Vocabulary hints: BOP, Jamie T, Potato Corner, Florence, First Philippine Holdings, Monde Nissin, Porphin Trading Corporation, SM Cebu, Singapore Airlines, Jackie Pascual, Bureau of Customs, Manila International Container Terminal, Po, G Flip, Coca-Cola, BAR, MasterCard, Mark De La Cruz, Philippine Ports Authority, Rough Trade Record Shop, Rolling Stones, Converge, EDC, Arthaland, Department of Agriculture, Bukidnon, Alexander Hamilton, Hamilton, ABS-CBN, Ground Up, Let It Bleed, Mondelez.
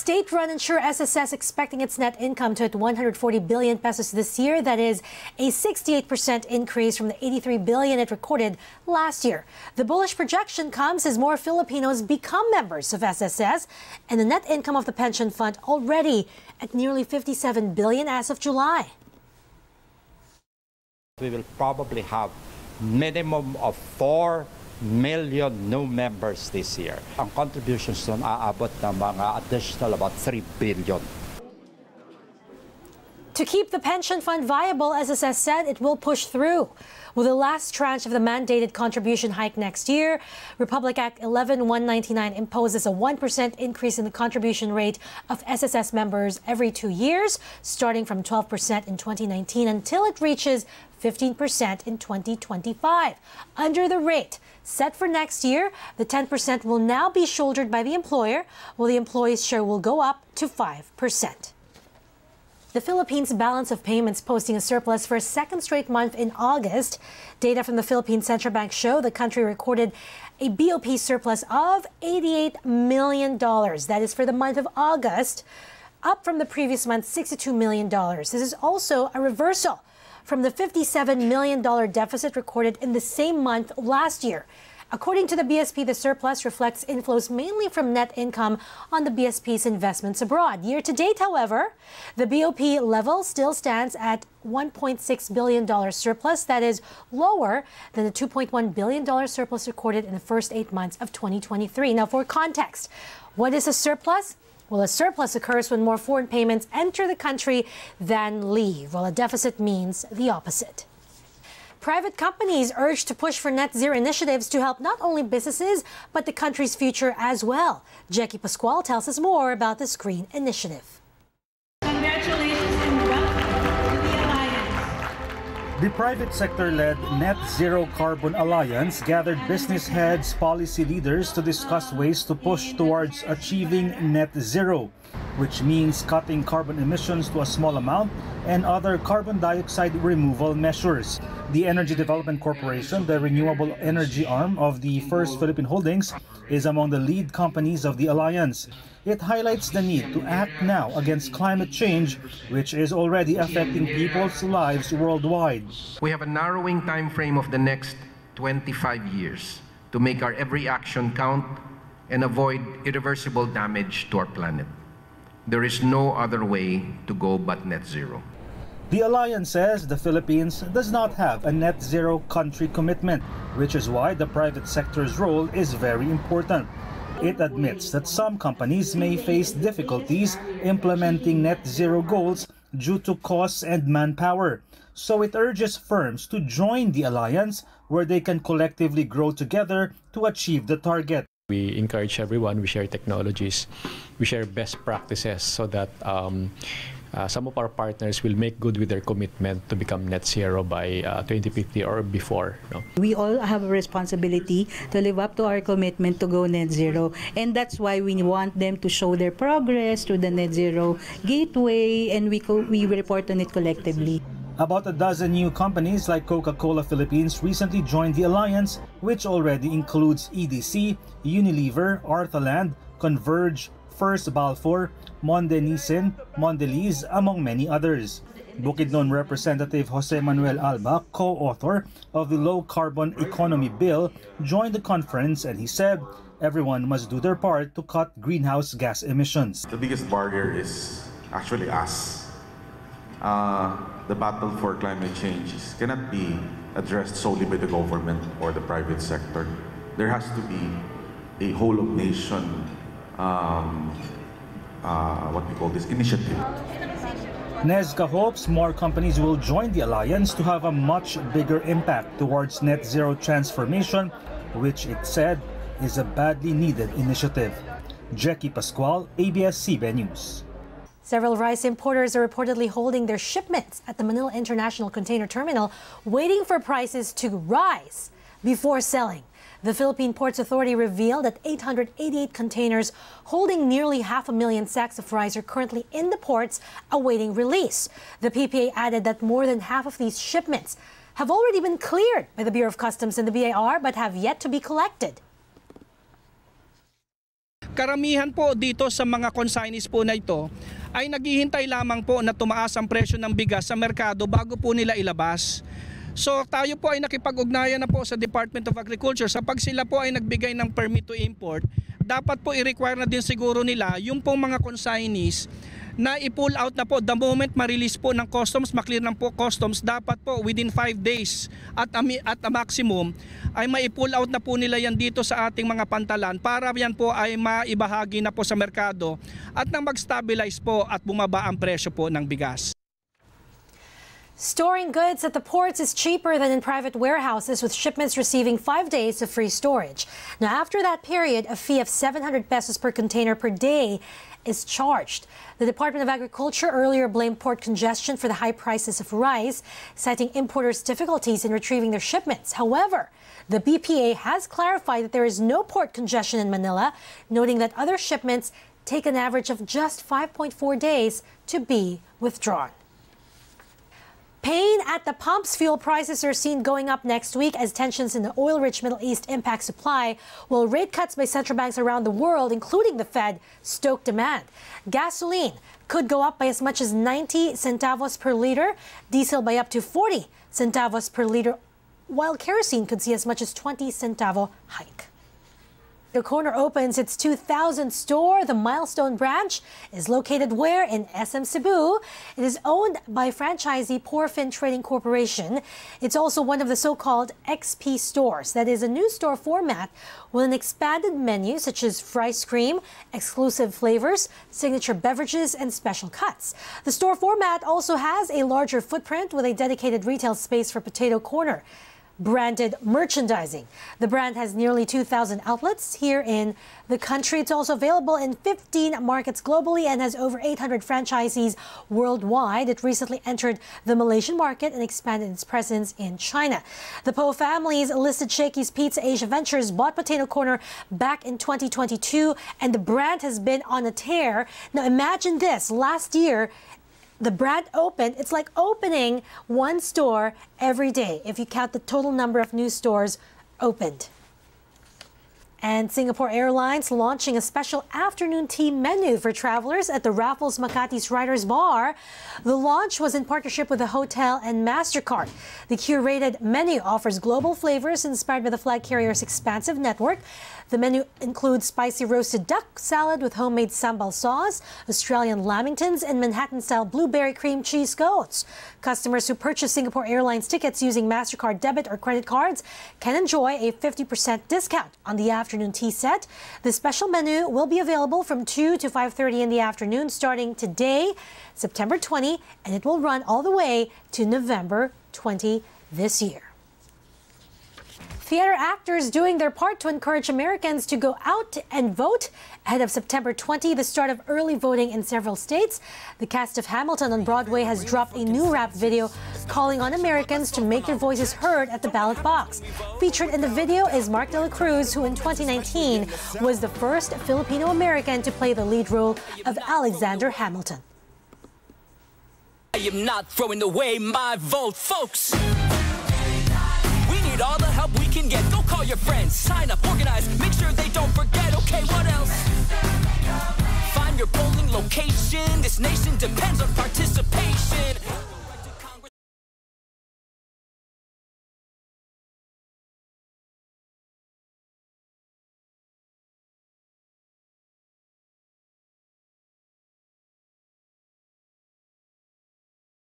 State-run insurer SSS expecting its net income to hit 140 billion pesos this year. That is a 68% increase from the 83 billion it recorded last year. The bullish projection comes as more Filipinos become members of SSS, and the net income of the pension fund already at nearly 57 billion as of July. We will probably have minimum of 4 million new members this year. Ang contributions nun aabot ng mga additional about 3 billion. To keep the pension fund viable, SSS said it will push through with the last tranche of the mandated contribution hike next year. Republic Act 11199 imposes a 1% increase in the contribution rate of SSS members every 2 years, starting from 12% in 2019 until it reaches 15% in 2025. Under the rate set for next year, the 10% will now be shouldered by the employer, while the employee's share will go up to 5%. The Philippines' balance of payments posting a surplus for a second straight month in August. Data from the Philippine Central Bank show the country recorded a BOP surplus of $88 million. That is for the month of August, up from the previous month's $62 million. This is also a reversal from the $57 million deficit recorded in the same month last year. According to the BSP, the surplus reflects inflows mainly from net income on the BSP's investments abroad. Year to date, however, the BOP level still stands at $1.6 billion surplus. That is lower than the $2.1 billion surplus recorded in the first 8 months of 2023. Now, for context, what is a surplus? Well, a surplus occurs when more foreign payments enter the country than leave, while a deficit means the opposite. Private companies urged to push for net zero initiatives to help not only businesses, but the country's future as well. Jackie Pascual tells us more about this green initiative. Congratulations and welcome to the Alliance. The private sector-led Net Zero Carbon Alliance gathered business heads, policy leaders to discuss ways to push towards achieving net zero, which means cutting carbon emissions to a small amount and other carbon dioxide removal measures. The Energy Development Corporation, the renewable energy arm of the First Philippine Holdings, is among the lead companies of the alliance. It highlights the need to act now against climate change, which is already affecting people's lives worldwide. We have a narrowing time frame of the next 25 years to make our every action count and avoid irreversible damage to our planet. There is no other way to go but net zero. The alliance says the Philippines does not have a net zero country commitment, which is why the private sector's role is very important. It admits that some companies may face difficulties implementing net zero goals due to costs and manpower. So it urges firms to join the alliance where they can collectively grow together to achieve the target. We encourage everyone, we share technologies, we share best practices so that some of our partners will make good with their commitment to become net zero by 2050 or before. No? We all have a responsibility to live up to our commitment to go net zero, and that's why we want them to show their progress through the net zero gateway, and we report on it collectively. About a dozen new companies like Coca-Cola Philippines recently joined the alliance, which already includes EDC, Unilever, Arthaland, Converge, First Balfour, Monde Nissin, Mondelez, among many others. Bukidnon Representative Jose Manuel Alba, co-author of the Low Carbon Economy Bill, joined the conference and he said everyone must do their part to cut greenhouse gas emissions. The biggest barrier is actually us. The battle for climate change cannot be addressed solely by the government or the private sector. There has to be a whole of nation, what we call this, initiative. NESCA hopes more companies will join the alliance to have a much bigger impact towards net zero transformation, which it said is a badly needed initiative. Jackie Pascual, ABS-CBN News. Several rice importers are reportedly holding their shipments at the Manila International Container Terminal, waiting for prices to rise before selling. The Philippine Ports Authority revealed that 888 containers holding nearly 500,000 sacks of rice are currently in the ports awaiting release. The PPA added that more than half of these shipments have already been cleared by the Bureau of Customs and the BAR, but have yet to be collected. Karamihan po dito sa mga consignees po na ito ay naghihintay lamang po na tumaas ang presyo ng bigas sa merkado bago po nila ilabas. So tayo po ay nakipag-ugnayan na po sa Department of Agriculture. Sa pag sila po ay nagbigay ng permit to import, dapat po i-require na din siguro nila yung pong mga consignees na i-pull out na po the moment ma-release po ng customs, maklear ng po customs, dapat po within 5 days at a maximum ay ma-pull out na po nila yan dito sa ating mga pantalan para yan po ay maibahagi na po sa merkado at nang mag-stabilize po at bumaba ang presyo po ng bigas. Storing goods at the ports is cheaper than in private warehouses, with shipments receiving 5 days of free storage. Now, after that period, a fee of 700 pesos per container per day is charged. The Department of Agriculture earlier blamed port congestion for the high prices of rice, citing importers' difficulties in retrieving their shipments. However, the BPA has clarified that there is no port congestion in Manila, noting that other shipments take an average of just 5.4 days to be withdrawn. Pain at the pumps. Fuel prices are seen going up next week as tensions in the oil-rich Middle East impact supply, while rate cuts by central banks around the world, including the Fed, stoke demand. Gasoline could go up by as much as 90 centavos per liter, diesel by up to 40 centavos per liter, while kerosene could see as much as 20 centavo hike. Potato Corner opens its 2,000th store. The Milestone branch is located where? In SM Cebu. It is owned by franchisee Porphin Trading Corporation. It's also one of the so-called XP stores. That is a new store format with an expanded menu such as rice cream, exclusive flavors, signature beverages, and special cuts. The store format also has a larger footprint with a dedicated retail space for Potato Corner branded merchandising. The brand has nearly 2,000 outlets here in the country. It's also available in 15 markets globally and has over 800 franchisees worldwide. It recently entered the Malaysian market and expanded its presence in China. The Po family's listed Shakey's Pizza Asia Ventures bought Potato Corner back in 2022, and the brand has been on a tear. Now imagine this, last year, the brand opened. It's like opening one store every day if you count the total number of new stores opened. And Singapore Airlines launching a special afternoon tea menu for travelers at the Raffles Makati's Writers Bar. The launch was in partnership with the hotel and MasterCard. The curated menu offers global flavors inspired by the flag carrier's expansive network. The menu includes spicy roasted duck salad with homemade sambal sauce, Australian lamingtons, and Manhattan-style blueberry cream cheese scones. Customers who purchase Singapore Airlines tickets using MasterCard debit or credit cards can enjoy a 50% discount on the afternoon tea set. The special menu will be available from 2 to 5:30 in the afternoon starting today, September 20, and it will run all the way to November 20 this year. Theater actors doing their part to encourage Americans to go out and vote ahead of September 20, the start of early voting in several states. The cast of Hamilton on Broadway has dropped a new rap video calling on Americans to make their voices heard at the ballot box. Featured in the video is Mark De La Cruz, who in 2019 was the first Filipino-American to play the lead role of Alexander Hamilton. I am not throwing away my vote, folks. All the help we can get. Go call your friends. Sign up, organize, make sure they don't forget. Okay, what else? Find your polling location. This nation depends on participation.